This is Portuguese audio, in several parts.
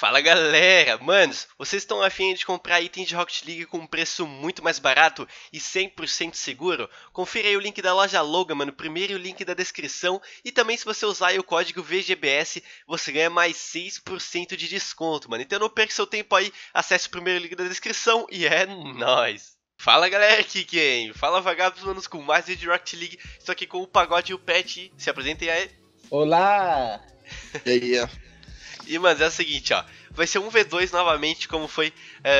Fala galera, manos, vocês estão afim de comprar itens de Rocket League com um preço muito mais barato e 100% seguro? Confira aí o link da loja Loga, mano, primeiro o link da descrição, e também se você usar aí o código VGBS, você ganha mais 6% de desconto, mano. Então não perca seu tempo aí, acesse o primeiro link da descrição e é nóis! Fala galera, aqui quem? Fala vagabundos, manos, com mais vídeo de Rocket League, só que com o pagode e o pet, se apresentem aí. Olá! E aí, e, mano, é o seguinte, ó, vai ser um V2 novamente, como foi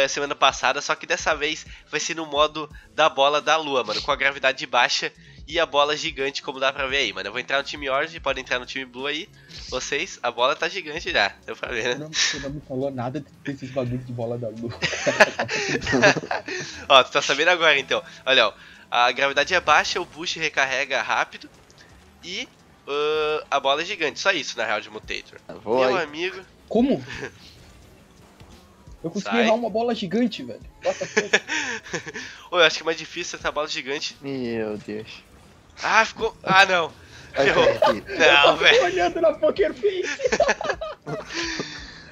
semana passada, só que dessa vez vai ser no modo da bola da lua, mano, com a gravidade baixa e a bola gigante, como dá pra ver aí, mano. Eu vou entrar no time Orange, pode entrar no time Blue aí, vocês, a bola tá gigante já, deu pra ver, né? Você não me falou nada desses bagulhos de bola da lua. Ó, tu tá sabendo agora, então. Olha, ó, a gravidade é baixa, o boost recarrega rápido e... a bola é gigante, só isso na real de Mutator. Meu amigo. Como? Eu consegui errar uma bola gigante, velho. Ô, eu acho que é mais difícil essa bola gigante. Meu Deus. Ah, ficou. Ah, não. Ferrou. Não, velho. Eu tô olhando na Poker Face.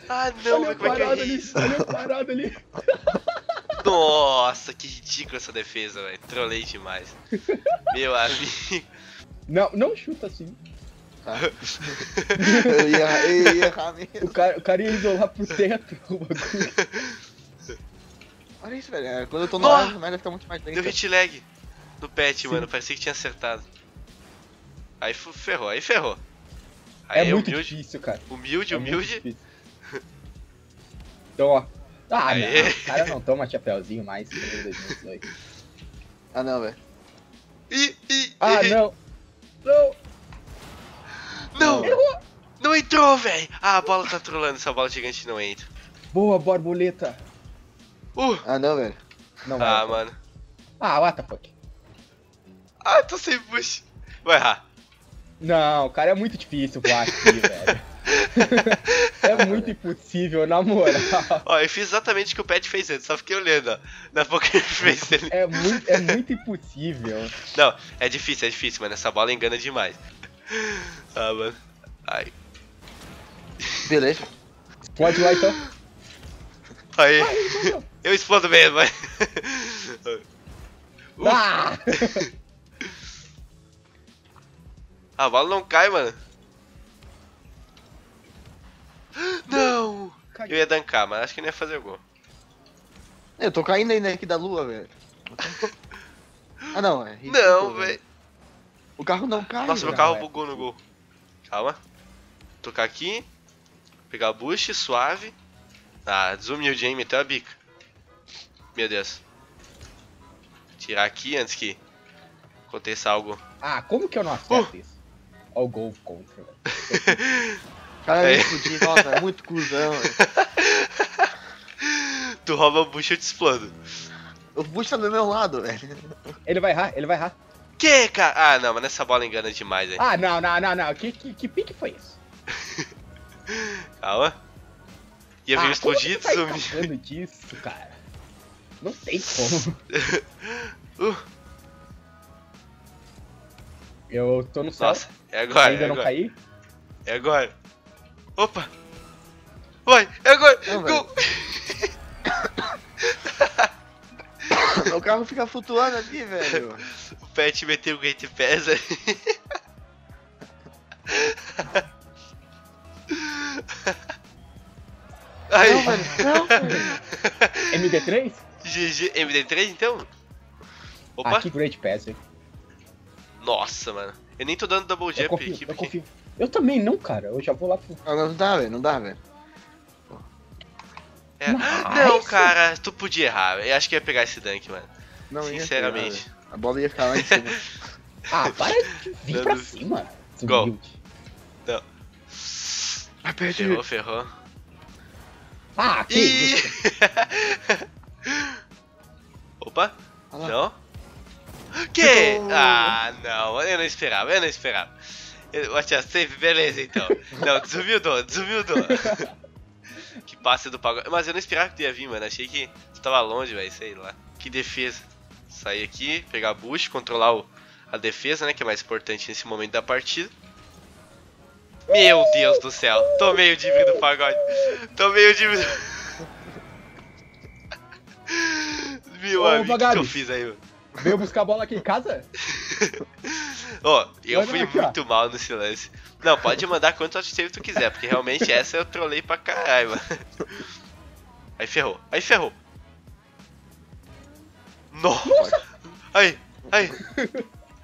Ah, não, velho. Como é que é isso? Olha o parado ali. Nossa, que ridícula essa defesa, velho. Trolei demais. Meu amigo. Não, não chuta assim. Ah. eu ia errar mesmo. O cara ia isolar pro teto. Olha isso, velho. Quando eu tô no ar, vai ficar muito mais lento. Deu hit lag no pet, sim, mano. Parecia que tinha acertado. Aí ferrou, aí ferrou. Aí é muito humilde, difícil, cara. Humilde, humilde. É então, ó. Ah, não, o cara não toma chapéuzinho mais. 2002. Ah, não, velho. Ah, não. Não! Não! Errou. Não entrou, velho! Ah, a bola tá trolando, essa bola gigante não entra. Boa, borboleta! Ah, não, velho. Não, ah, vai, mano. Ah, what the fuck. Ah, tô sem push. Vou errar. Não, o cara é muito difícil voar aqui, velho. É muito impossível, na moral. Ó, eu fiz exatamente o que o Pet fez antes, só fiquei olhando, ó. Na Poker Face ele... é muito impossível. Não, é difícil, mano. Essa bola engana demais. Ah, mano. Ai. Beleza. Pode ir lá, então. Aí. Vai, eu explodo mesmo, mas... Ah! A bola não cai, mano. Não! Eu ia dankar, mas acho que não ia fazer gol. Eu tô caindo ainda aqui da lua, velho. Ah, não, é ridículo, não, velho. O carro não cai. Nossa, meu carro bugou no gol. Calma. Tocar aqui. Pegar boost, suave. Ah, desumilde, hein? Meteu a bica. Meu Deus. Tirar aqui antes que aconteça algo. Ah, como que eu não acerto isso? Olha o gol contra, velho. Cara, eu explodi, nossa, é muito cuzão, velho. Tu rouba o bucho, eu te explodo. O bucho tá do meu lado, velho. Ele vai errar, ele vai errar. Que, cara? Ah, não, mas essa bola engana demais, velho. Ah, não, não, não, não. Que pique foi isso? Calma. Ia vir explodido, sumiu. Disso, cara. Não tem como. Eu tô no céu. Nossa, é agora. Ainda é agora. Não caí? É agora. Opa! Vai! É agora! Não, gol! O carro fica flutuando ali, velho. O Pet meteu o Gate Pass ali. Aí. Não, velho, não, velho. MD3? GG, MD3 então? Opa! Ah, que Great Pass, velho. Nossa, mano. Eu nem tô dando double jump aqui. Eu confio. Eu também não, cara. Eu já vou lá pro... Não dá, velho. Não dá, velho. É. Não, cara. Tu podia errar. Eu acho que ia pegar esse dunk, mano. Não, sinceramente. Ia pegar, a bola ia ficar lá em cima. Ah, para de vir pra cima. Gol. Não. Ah, perdi. Ferrou, ferrou. Ah, que isso. Opa. Olá. Não. Que? Ah, não. Eu não esperava. Eu não esperava. Watch a save, beleza então. Não, desumildou, desumildou. Que passe do pagode. Mas eu não esperava que tu ia vir, mano. Achei que tu tava longe, velho. Sei lá. Que defesa. Sair aqui, pegar boost, controlar a defesa, né? Que é mais importante nesse momento da partida. Meu Deus do céu, tomei o dívida do pagode. Tomei o dívida. Meu amigo, o que eu fiz aí, mano? Veio buscar a bola aqui em casa? Ó, oh, eu fui aqui, muito mal nesse lance. Não, pode mandar quanto acho tu quiser, porque realmente essa eu trolei pra caralho, mano. Aí ferrou, aí ferrou. Nossa! Aí, aí.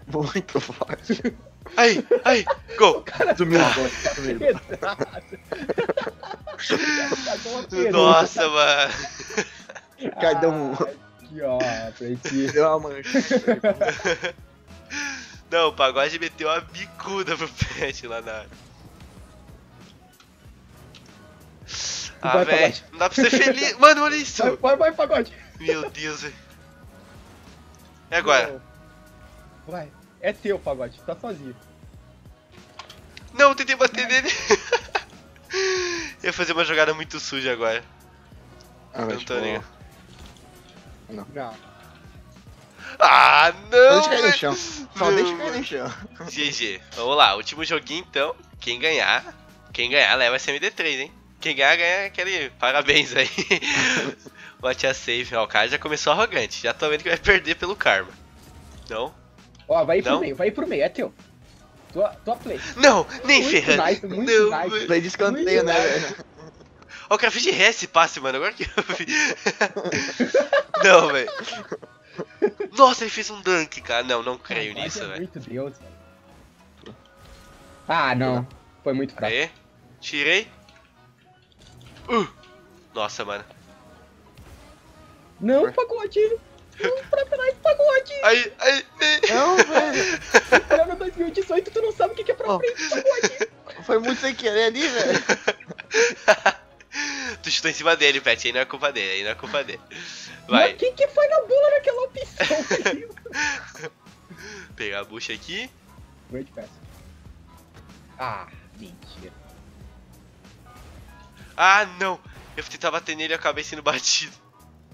Muito fácil. Aí, aí, gol! Cara, do meu gosto. Nossa, mano. Cai, dá um... Aqui, ó, deu uma mancha. Não, o pagode meteu uma bicuda pro pet lá na área. Ah, velho, não dá pra ser feliz. Mano, olha isso. Vai, vai, pagode. Meu Deus, velho. É agora. Vai, é teu, pagode, tá sozinho. Não, eu tentei bater nele. Eu ia fazer uma jogada muito suja agora. Ah, não tô ligado. Não. Não. Ah, não! Só deixa cair no chão. Só não. Deixa cair no chão. GG. Vamos lá, último joguinho então. Quem ganhar leva esse MD3, hein? Quem ganhar, ganha aquele parabéns aí. Watch a save. Ó, o cara já começou arrogante. Já tô vendo que vai perder pelo karma. Não. Ó, vai ir pro meio, vai ir pro meio. É teu. Tua play. Não, nem ferrando. Nice, muito não, nice. Play de escanteio, né, velho? Ó, o cara fez de ré esse passe, mano. Agora que eu vi. Não, velho. Nossa, ele fez um dunk, cara. Não, não creio nisso, velho. Muito Deus, velho. Ah, não. Foi muito fraco. Aê. Tirei. Nossa, mano. Não, pagode. Não, pra trás, pagode. Aí. Não, velho. No ano 2018, tu não sabe o que é pra frente, pagode. Foi muito sem querer ali, velho. Tu chutou em cima dele, Pet, aí não é culpa dele, aí não é culpa dele. Vai. Mas quem que foi na bola naquela opção? Pegar a bucha aqui. Great pass. Ah, mentira. Ah, não. Eu tentava bater nele e acabei sendo batido.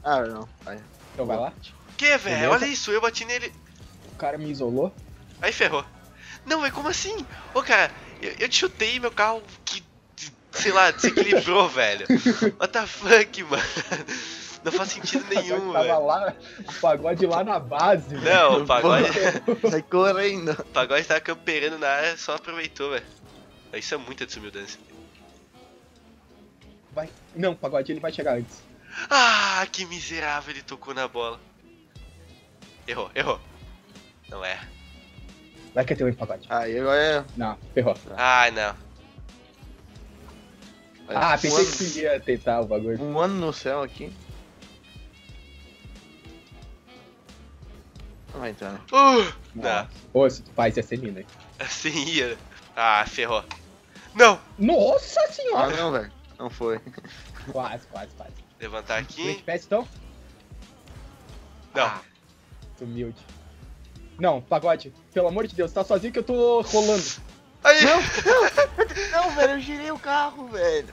Ah, não. Vai. Então vai lá. Que, velho? Olha isso, eu bati nele. O cara me isolou. Aí ferrou. Não, mas como assim? Ô, cara, eu te chutei meu carro que... Sei lá, desequilibrou, velho. What the fuck, mano? Não faz sentido nenhum, velho. O pagode lá na base, velho. Não, o pagode... Sai correndo. O pagode tava camperando na área, só aproveitou, velho. Isso é muita desumildância. Vai... Não, o pagode ele vai chegar antes. Ah, que miserável, ele tocou na bola. Errou, errou. Não é. Vai que é teu, hein, pagode. Aí agora é... Não, errou. Ah, não. Ah, pensei que tu ia tentar o bagulho. Um ano no céu aqui. Não vai entrar, né? Não. Ô, se tu faz, ia ser lindo, hein? Assim ia. Ah, ferrou. Não! Nossa senhora! Ah, não, velho. Não foi. Quase. Levantar aqui. Great pass, então? Não. Ah, tu humilde. Não, pagode. Pelo amor de Deus, tá sozinho que eu tô rolando. Aí. Não, velho, eu girei o carro, velho.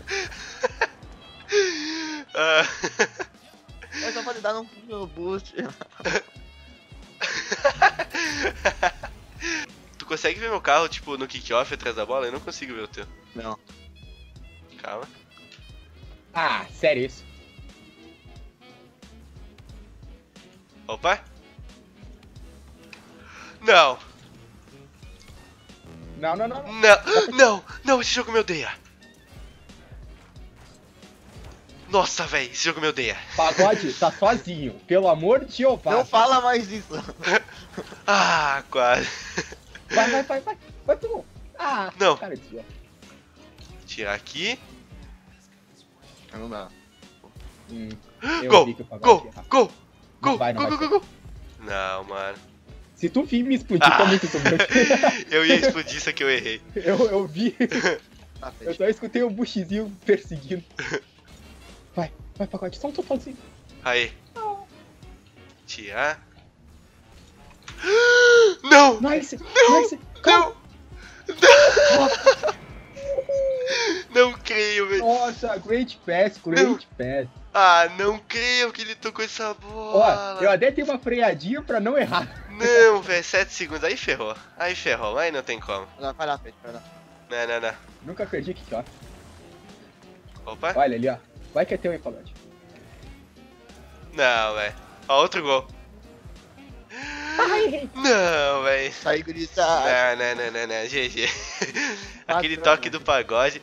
Eu só pode dar no boost. Tu consegue ver meu carro, tipo, no kickoff atrás da bola? Eu não consigo ver o teu. Não. Calma. Ah, sério isso? Opa. Não. Não, esse jogo me odeia. Nossa, velho, esse jogo me odeia. Pagode, tá sozinho, pelo amor de Jeová. Não fala mais isso. Ah, quase. Vai pro gol. Ah, não. Cara, vou tirar aqui. Não dá. Gol. Não, mano. Se tu vir me explodir, tá muito sobrando. Eu ia explodir, só que eu errei. Eu vi. Eu só escutei o buchizinho perseguindo. Vai, pagode, só um totalzinho. Aí. Tirar. Não! Nice! Não creio, velho. Nossa, great pass. Ah, não creio que ele tocou essa bola. Ó, eu até dei uma freadinha pra não errar. Não, velho, 7 segundos, aí ferrou, mas não tem como. Vai lá, Pet, vai lá. Não. Nunca perdi aqui, ó. Opa. Olha ali, ó. Vai que é teu, hein, Pagode. Não, velho. Ó, outro gol. Ai. Não, velho. Sai, gurita. Não. GG. Aquele toque do Pagode.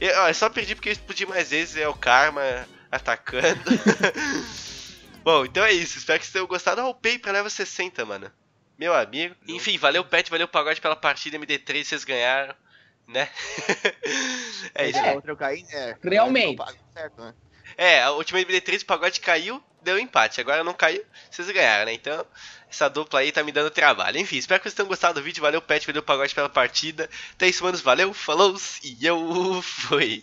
Eu, ó, eu só perdi porque eu explodi mais vezes. É o karma atacando. Bom, então é isso. Espero que vocês tenham gostado. Ó, o Pay pra level 60, mano. Meu amigo. Enfim, valeu Pet, valeu Pagode pela partida. MD3, vocês ganharam, né? É isso. Eu caí, né? Realmente. É, a última MD3, o Pagode caiu, deu empate. Agora não caiu, vocês ganharam, né? Então, essa dupla aí tá me dando trabalho. Enfim, espero que vocês tenham gostado do vídeo. Valeu Pet, valeu Pagode pela partida. Então é isso, manos. Valeu, falou e eu fui.